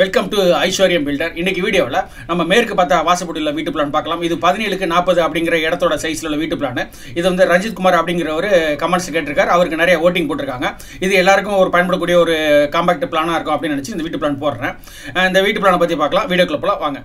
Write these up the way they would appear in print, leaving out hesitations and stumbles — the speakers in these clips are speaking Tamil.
Welcome to Aishwaryam Builder. इनकी वीडियो नम्बर मेर்க்கு पाता वासपुट्टिल वीट प्लान पाकलाम. इदु 17:40 அப்படிங்கற இடத்தோட சைஸ்ல வீட்டு பிளான். இது வந்து ரஞ்சித் குமார் அப்படிங்கறவர் கமெண்ட்ஸ் கேட்டிருக்கார். அவருக்கு நிறைய ஓட்டிங் போட்டுருக்காங்க. இது எல்லாருக்கும் ஒரு பயன்படக்கூடிய ஒரு காம்பாக்ட் பிளானா இருக்கும் அப்படி நினைச்சு இந்த வீட்டு பிளான் போடுறேன். இந்த வீட்டு பிளானை பத்தி பார்க்கலாம். வீடியோக்குள்ள போலாம் வாங்க.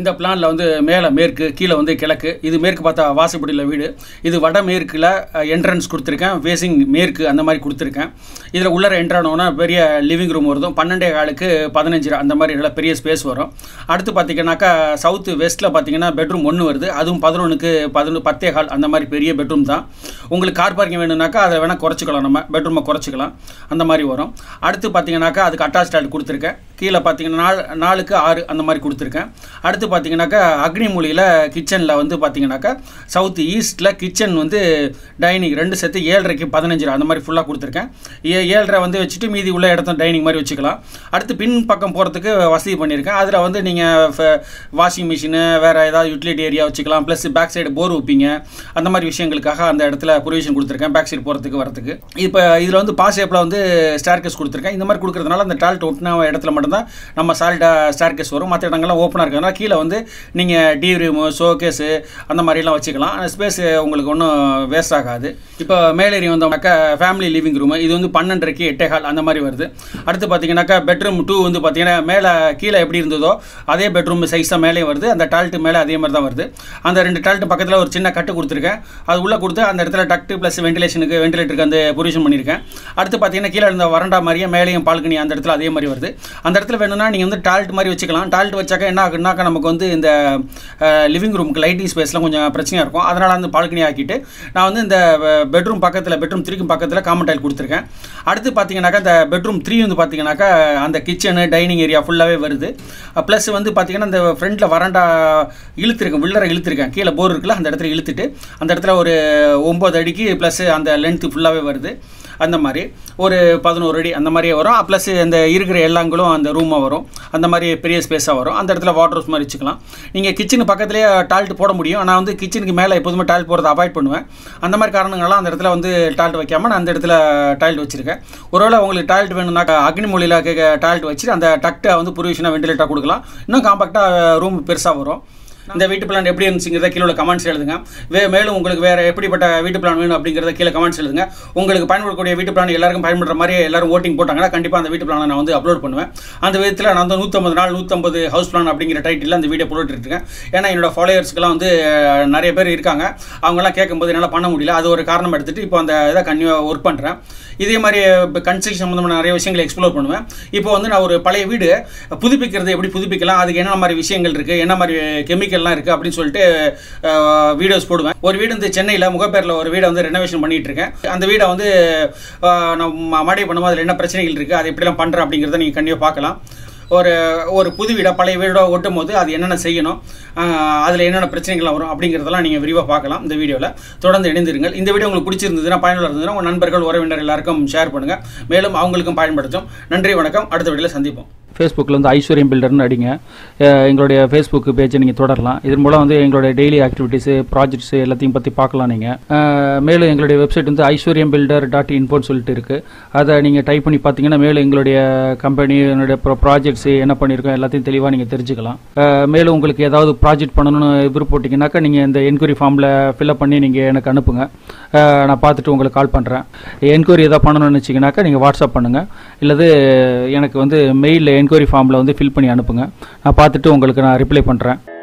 இந்த பிளான்ல வந்து மேலே மேற்கு கீழே வந்து கிழக்கு இது மேற்கு பார்த்தா வாசப்படியில் வீடு இது வட மேற்கில் என்ட்ரன்ஸ் கொடுத்துருக்கேன் ஃபேசிங் மேற்கு அந்த மாதிரி கொடுத்துருக்கேன் இதில் உள்ளார என்ட்ரானோன்னா பெரிய லிவிங் ரூம் வருதும் 12:15 15 அந்த மாதிரி நல்லா பெரிய ஸ்பேஸ் வரும் அடுத்து பார்த்திங்கனாக்கா சவுத்து வெஸ்ட்டில் பார்த்திங்கன்னா பெட்ரூம் 1 வருது அதுவும் 11:10 அந்த மாதிரி பெரிய பெட்ரூம் தான் உங்களுக்கு கார் பார்க்கிங் வேணும்னாக்கா அதை வேணால் குறைச்சிக்கலாம் நம்ம பெட்ரூமை குறைச்சிக்கலாம் அந்த மாதிரி வரும் அடுத்து பார்த்திங்கனாக்கா அதுக்கு அட்டாச் டாய்லெட் கொடுத்துருக்கேன் கீழே பார்த்திங்கன்னா 4:6 அந்த மாதிரி கொடுத்துருக்கேன் அடுத்து பாத்தீங்கன்னாக்கா அக்னிமூலியில் கிச்சனில் வந்து பார்த்தீங்கன்னாக்கா சவுத் ஈஸ்ட்டில் கிச்சன் வந்து டைனிங் ரெண்டு சேர்த்து 7:15 அந்த மாதிரி ஃபுல்லாக கொடுத்துருக்கேன் 7:30 வந்து வச்சுட்டு மீதி உள்ள இடத்த டைனிங் மாதிரி வச்சுக்கலாம் அடுத்து பின் பக்கம் போகிறதுக்கு வசதி பண்ணியிருக்கேன் அதில் வந்து நீங்கள் வாஷிங் மிஷினு வேறு ஏதாவது யூட்டிலிட்டி ஏரியா வச்சுக்கலாம் ப்ளஸ் பேக் சைடு போர் வைப்பீங்க அந்த மாதிரி விஷயங்களுக்காக அந்த இடத்துல ப்ரொவிஷன் கொடுத்துருக்கேன் பேக் சைடு போகிறதுக்கு வரதுக்கு இப்போ இதில் வந்து பாஷேப்பில் வந்து ஸ்டார்கேஸ் கொடுத்துருக்கேன் இந்த மாதிரி கொடுக்குறதுனால அந்த டால்ட் ஒட்டின இடத்துல மட்டும்தான் நம்ம சாலிடாக ஸ்டார்கேஸ் வரும் மற்ற இடங்கள்லாம் ஓப்பனாக இருக்கிறதுனால கீழே வந்து நீங்கள் டிவி ரூமு ஷோகேஸு அந்த மாதிரிலாம் வச்சுக்கலாம் ஸ்பேஸ் உங்களுக்கு ஒன்றும் வேஸ்ட் ஆகாது இப்போ மேலேறி வந்தோம்னாக்கா ஃபேமிலி லிவிங் ரூமு இது வந்து 12:08 அந்த மாதிரி வருது அடுத்து பார்த்தீங்கன்னாக்கா பெட்ரூம் 2 வந்து பார்த்தீங்கன்னா மேலே கீழே எப்படி இருந்ததோ அதே பெட்ரூம் சைஸ் தான் மேலே வருது அந்த டால்ட்டு மேலே அதே மாதிரி தான் வருது அந்த ரெண்டு டால்ட்டு பக்கத்தில் ஒரு சின்ன கட்டு கொடுத்துருக்கேன் அது உள்ளே கொடுத்து அந்த இடத்துல டக்ட் ப்ளஸ் வென்டிலேட்டருக்கு அந்த பொசிஷன் பண்ணியிருக்கேன் அடுத்து பார்த்தீங்கன்னா கீழே இருந்த வரண்டா மாதிரியே மேலேயும் பால்கனி அந்த இடத்துல அதே மாதிரி வருது அந்த இடத்துல வேணும்னா நீங்கள் வந்து டால்ட் மாதிரி வச்சுக்கலாம் டால்ட் வச்சாக்கா என்ன ஆகுனாக்கா நமக்கு வந்து இந்த லிவிங் ரூமுக்கு லைட்டிங் ஸ்பேஸ்லாம் கொஞ்சம் பிரச்சனையாக இருக்கும் அதனால் அந்த பால்கனி ஆக்கிட்டு நான் வந்து இந்த பெட்ரூம் பக்கத்தில் பெட்ரூம் 3க்கும் பக்கத்தில் காமன் டைல் கொடுத்துருக்கேன் அடுத்து பார்த்தீங்கன்னாக்கா இந்த பெட்ரூம் 3 வந்து பார்த்தீங்கன்னாக்கா அந்த கிச்சனு டைனிங் ஏரியா ஃபுல்லாகவே வருது ப்ளஸ் வந்து பார்த்தீங்கன்னா இந்த ஃப்ரண்ட்டில் வரண்டா இழுத்துருக்கேன் உள்ளர இழுத்துருக்கேன் கீழே போர் இருக்குல்ல அந்த இடத்துல இழுத்துட்டு அந்த இடத்துல ஒரு 9 அடிக்கு ப்ளஸ் அந்த லென்த்து ஃபுல்லாகவே வருது அந்த மாதிரி ஒரு 11 அடி அந்த மாதிரியே வரும் ப்ளஸ் இந்த இருக்கிற எல்லாங்களும் அந்த ரூமாக வரும் அந்த மாதிரி பெரிய ஸ்பேஸாக வரும் அந்த இடத்துல வாட்ரூம்ஸ் மாதிரி வச்சுக்கலாம் நீங்கள் கிச்சனு பக்கத்துலேயே டால்ட் போட முடியும் ஆனால் வந்து கிச்சனுக்கு மேலே எப்போதுமே டால்ட் போடுறதை அவாய்ட் பண்ணுவேன் அந்த மாதிரி காரணங்கள்லாம் அந்த இடத்துல வந்து டால்ட் வைக்காமல் நான் அந்த இடத்துல டாய்லெட் வச்சுருக்கேன் ஒருவேளை உங்களுக்கு டாய்லெட் வேணும்னா அக்னிமூலியில் டாய்லெட் வச்சுட்டு அந்த டக்ட்டை வந்து புரிவிஷனாக வெண்டிலேட்டாக கொடுக்கலாம் இன்னும் காம்பாக்டாக ரூம் பெருசாக வரும் இந்த வீட்டு பிளான் எப்படி இருந்துச்சுங்கிறத கீழே கமெண்ட்ஸ் எழுதுங்க மேலும் உங்களுக்கு வேறு எப்படிப்பட்ட வீட்டு பிளான் வேணும் அப்படிங்கிறத கீழே கமெண்ட்ஸ் எழுதுங்க உங்களுக்கு பயன்படக்கூடிய வீட்டு பிளான் எல்லாருக்கும் பயன்படுற மாதிரி எல்லாரும் ஓட்டிங் போட்டாங்கன்னா கண்டிப்பாக அந்த வீட்டு பிளானை நான் வந்து அப்லோட் பண்ணுவேன் அந்த விதத்தில் நான் வந்து 150 ஹவுஸ் பிளான் அப்படிங்கிற டைட்டில் அந்த வீடியோ போட்டுட்டு இருக்கேன் ஏன்னா என்னோடய ஃபாலோயர்ஸ்க்குலாம் வந்து நிறைய பேர் இருக்காங்க அவங்களாம் கேட்கும்போது என்னால் பண்ண முடியல அது ஒரு காரணம் எடுத்துகிட்டு இப்போ அந்த இதை கண்டிப்பாக ஒர்க் பண்ணுறேன் இதே மாதிரி கன்ஸ்ட்ரக்ஷன் சம்மந்தமான நிறைய விஷயங்களை எக்ஸ்ப்ளோர் பண்ணுவேன் இப்போ வந்து நான் ஒரு பழைய வீடு புதுப்பிக்கிறது எப்படி புதுப்பிக்கலாம் அதுக்கு என்ன மாதிரி விஷயங்கள் இருக்குது என்ன மாதிரி கெமிக்கல் எல்லாம் இருக்கு அப்படின்னு சொல்லிட்டு வீடியோஸ் போடுவேன் ஒரு வீடு வந்து சென்னையில் முகப்பேரில் ஒரு வீடை வந்து ரெனோவேஷன் பண்ணிட்டு இருக்கேன் அந்த வீடை வந்து நம்ம மாடி பண்ணும்போது அதில் என்ன பிரச்சனைகள் இருக்குது அது எப்படிலாம் பண்ணுறேன் அப்படிங்கிறத நீங்கள் கண்டிப்பாக பார்க்கலாம் ஒரு ஒரு புது வீடாக பழைய வீடாக ஓட்டும் போது அது என்னென்ன செய்யணும் அதில் என்னென்ன பிரச்சனைகள் வரும் அப்படிங்கிறதெல்லாம் நீங்கள் விரிவாக பார்க்கலாம் இந்த வீடியோவில் தொடர்ந்து இணைந்திருங்கள் இந்த வீடியோ உங்களுக்கு பிடிச்சிருந்ததுன்னா பயனுள்ள இருந்ததுன்னா உங்கள் நண்பர்கள் உறவினர் எல்லாருக்கும் ஷேர் பண்ணுங்கள் மேலும் அவங்களுக்கும் பயன்படுத்தும் நன்றி வணக்கம் அடுத்த வீடியோவில் சந்திப்போம் ஃபேஸ்புக்கில் வந்து ஐஸ்வர்யம் பில்டர்னு அடிங்க எங்களுடைய ஃபேஸ்புக் பேஜை நீங்கள் தொடரலாம் இதன் மூலம் வந்து எங்களுடைய டெய்லி ஆக்டிவிட்டீஸு ப்ராஜெக்ட்ஸு எல்லாத்தையும் பற்றி பார்க்கலாம் நீங்கள் மேலும் எங்களுடைய வெப்சைட் வந்து aishwaryambuilder.info சொல்லிட்டு இருக்குது அதை நீங்கள் டைப் பண்ணி பார்த்தீங்கன்னா மேலும் எங்களுடைய கம்பெனி என்னுடைய ப்ராஜெக்ட்ஸு என்ன பண்ணியிருக்கோம் எல்லாத்தையும் தெளிவாக நீங்கள் தெரிஞ்சுக்கலாம் மேலும் உங்களுக்கு ஏதாவது ப்ராஜெக்ட் பண்ணணும்னு விருப்பப்பட்டீங்கன்னாக்கா நீங்கள் இந்த என்கொயரி ஃபார்மில் ஃபில்அப் பண்ணி நீங்கள் எனக்கு அனுப்புங்க நான் பார்த்துட்டு உங்களுக்கு கால் பண்ணுறேன் என்கொயரி எதாவது பண்ணணும்னு நினச்சிங்கனாக்கா நீங்கள் வாட்ஸ்அப் பண்ணுங்கள் இல்லது எனக்கு வந்து மெயிலில் என்கொயரி ஃபார்மில் வந்து ஃபில் பண்ணி அனுப்புங்க நான் பார்த்துட்டு உங்களுக்கு நான் ரிப்ளை பண்ணுறேன்.